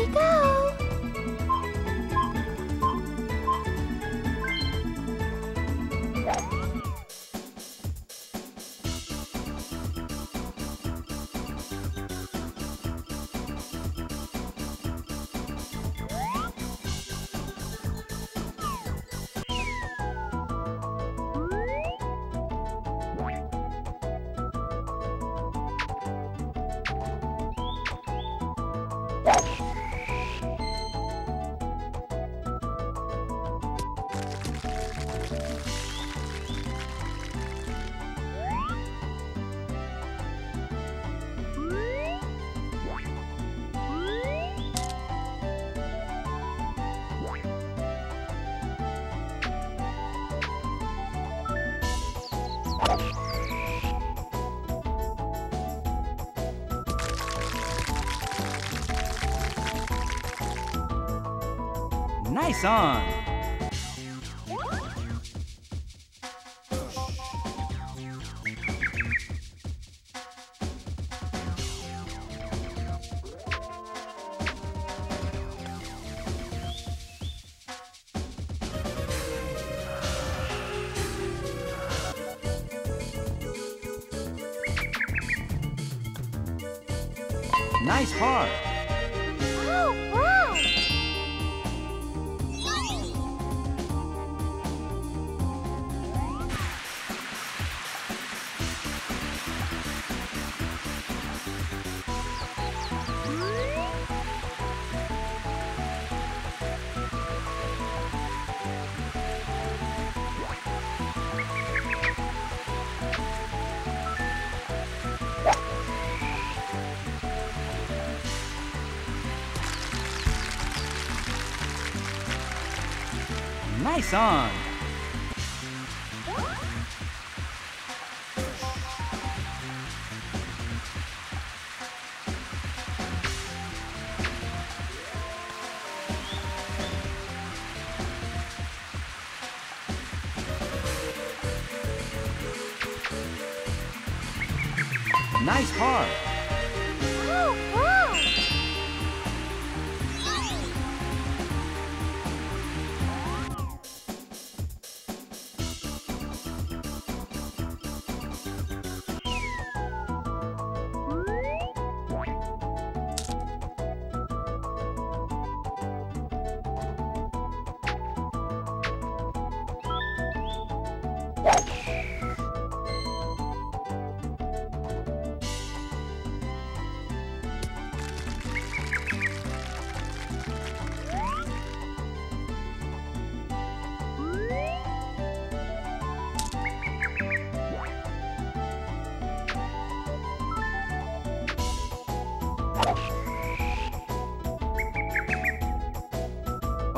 we go! Nice on! Nice heart! Oh, wow! Nice on! Nice heart! Oh, wow!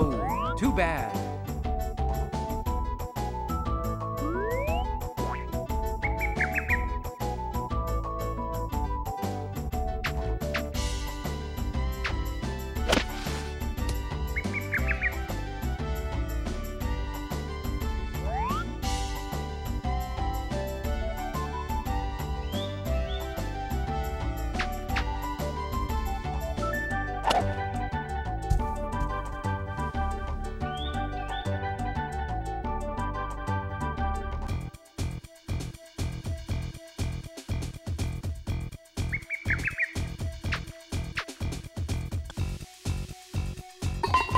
Oh, too bad.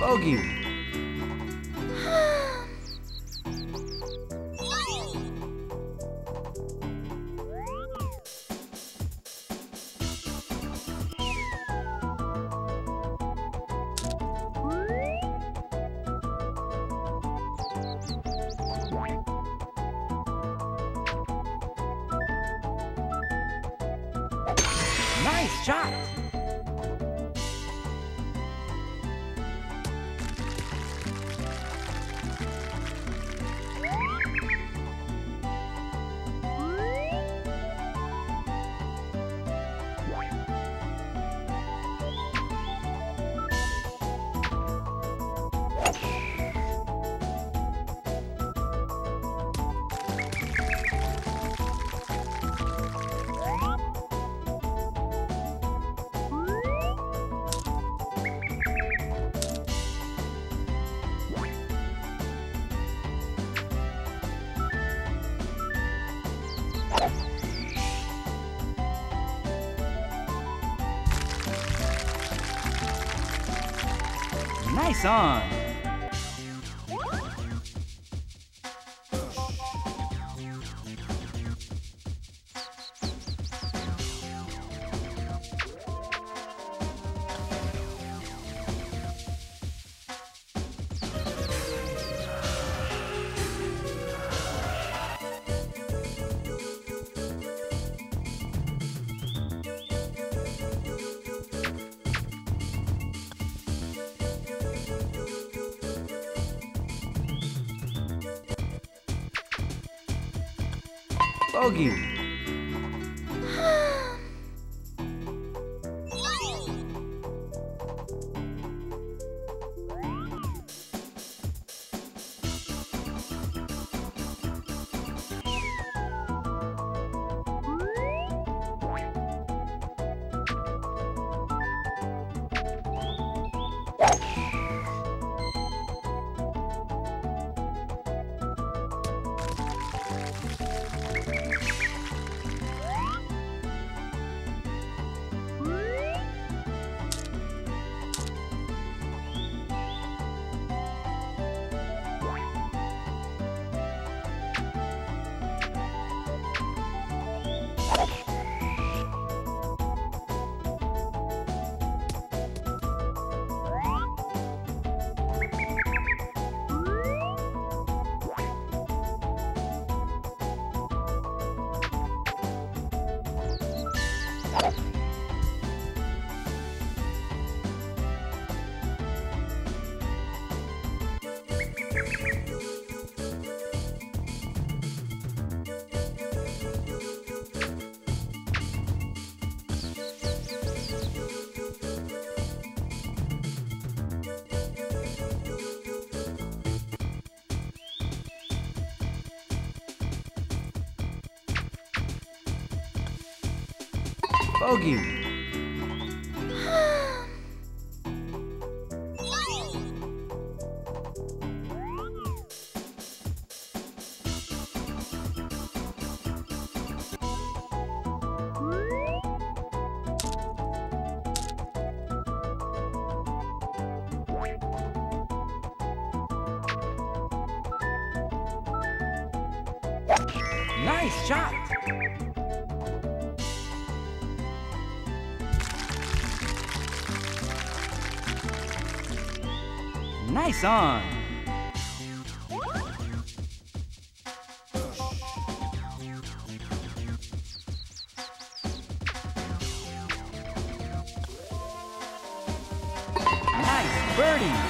Bogey. Nice shot. Nice on! Bogey. Bogey. Nice shot! Nice on! Nice birdie!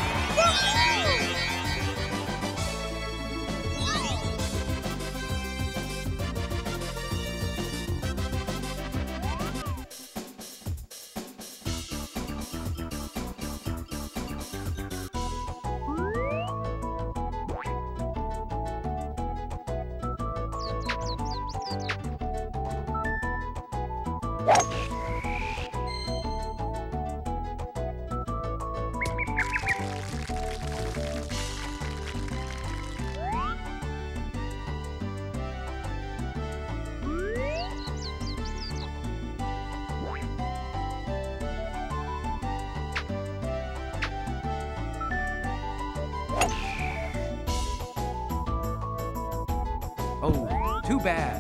Oh, too bad.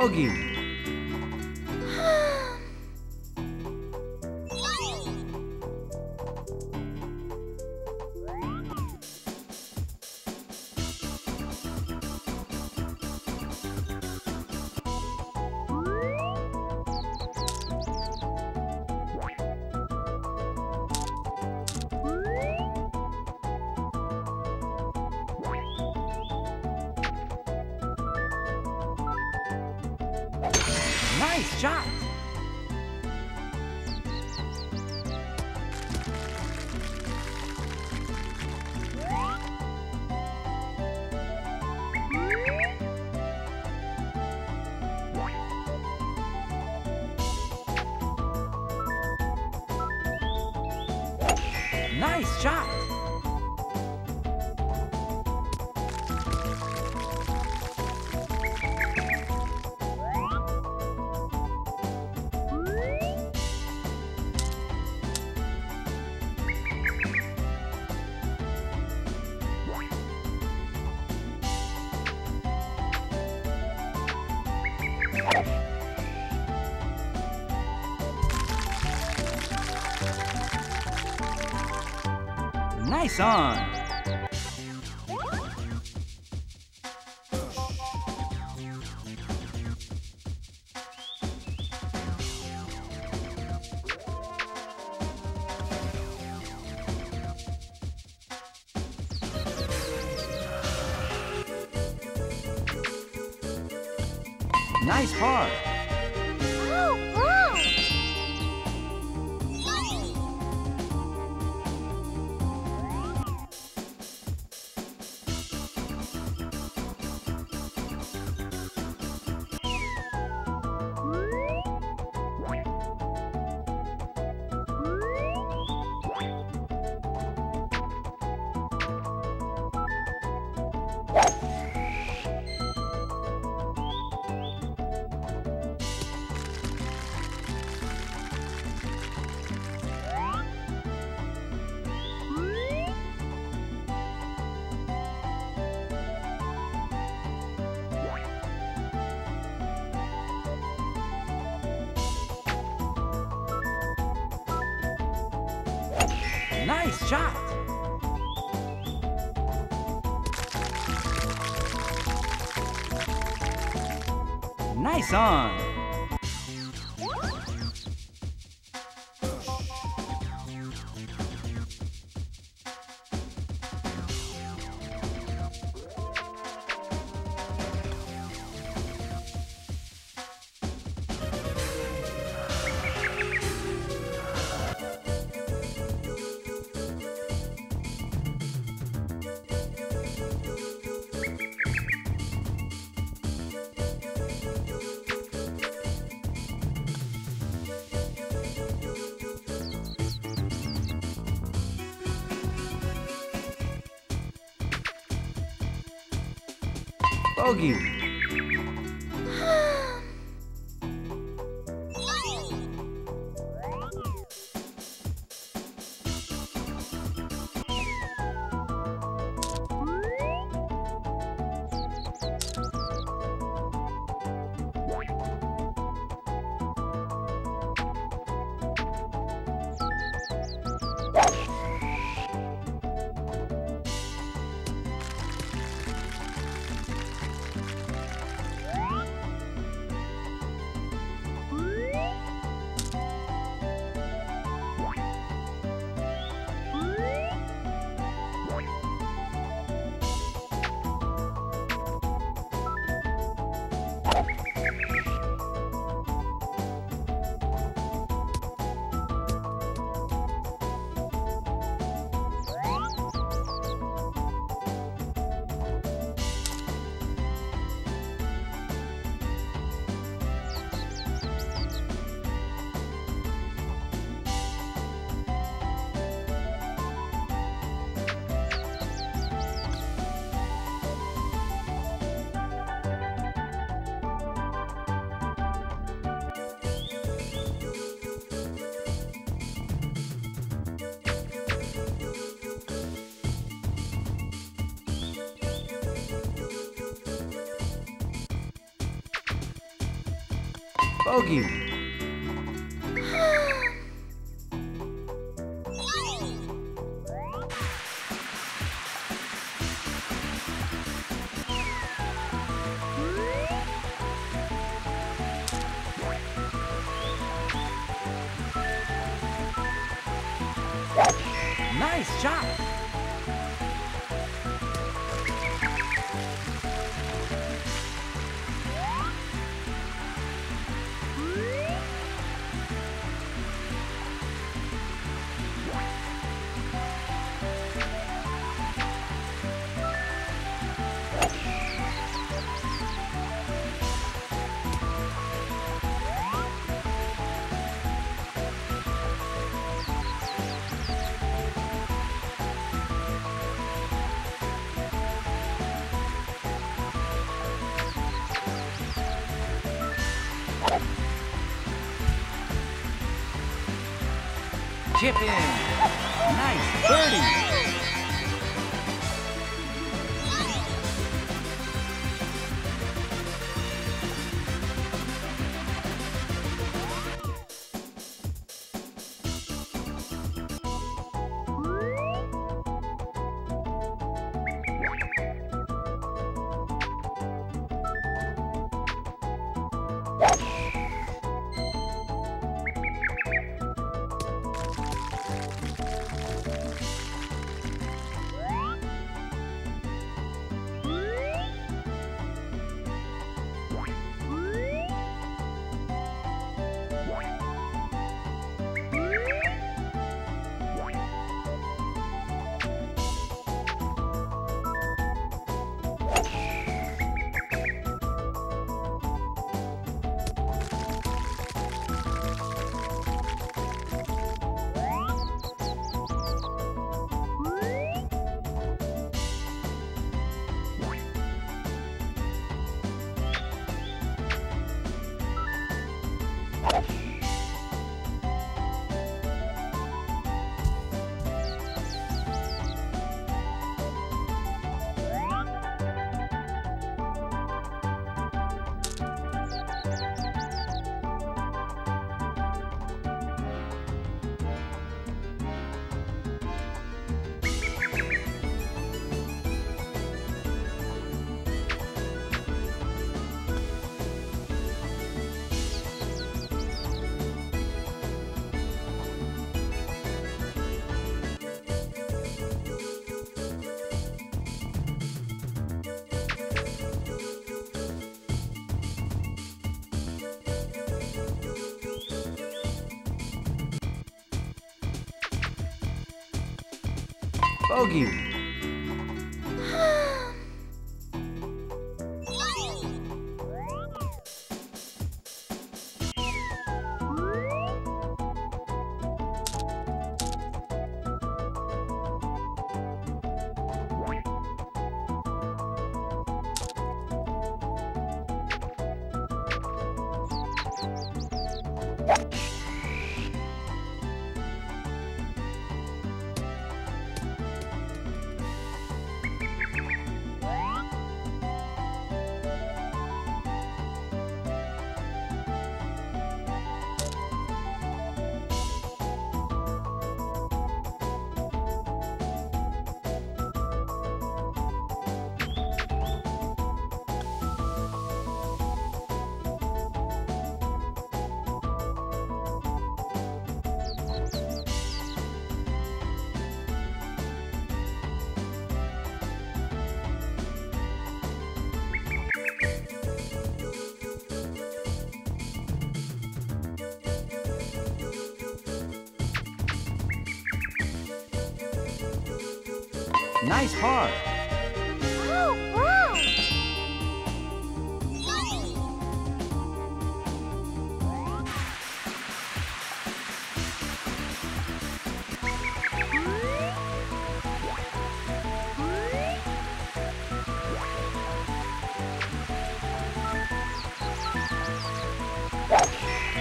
Bogey. Nice shot! Nice shot! Nice on! Nice par! Nice shot! Nice on! Bogey. Bogey. Nice shot. chip in. Nice birdie. Bogey. Nice par. Oh, wow.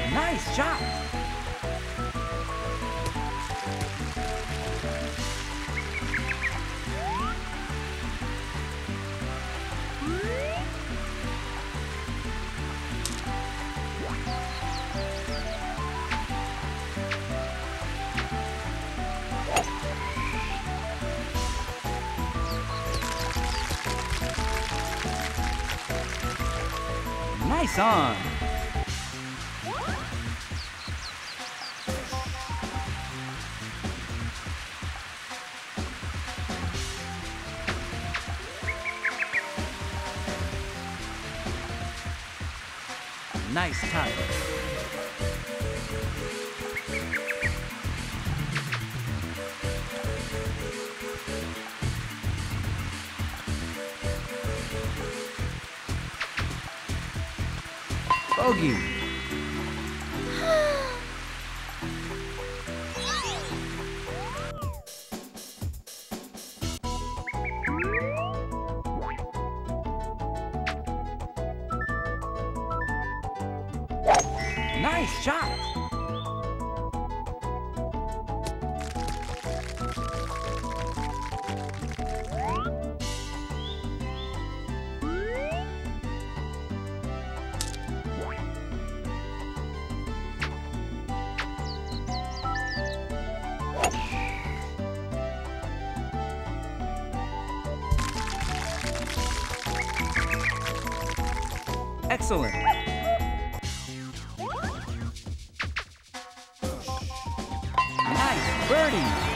Nice shot. Nice on. Nice touch. Bogey. Nice shot. Excellent. Nice birdie.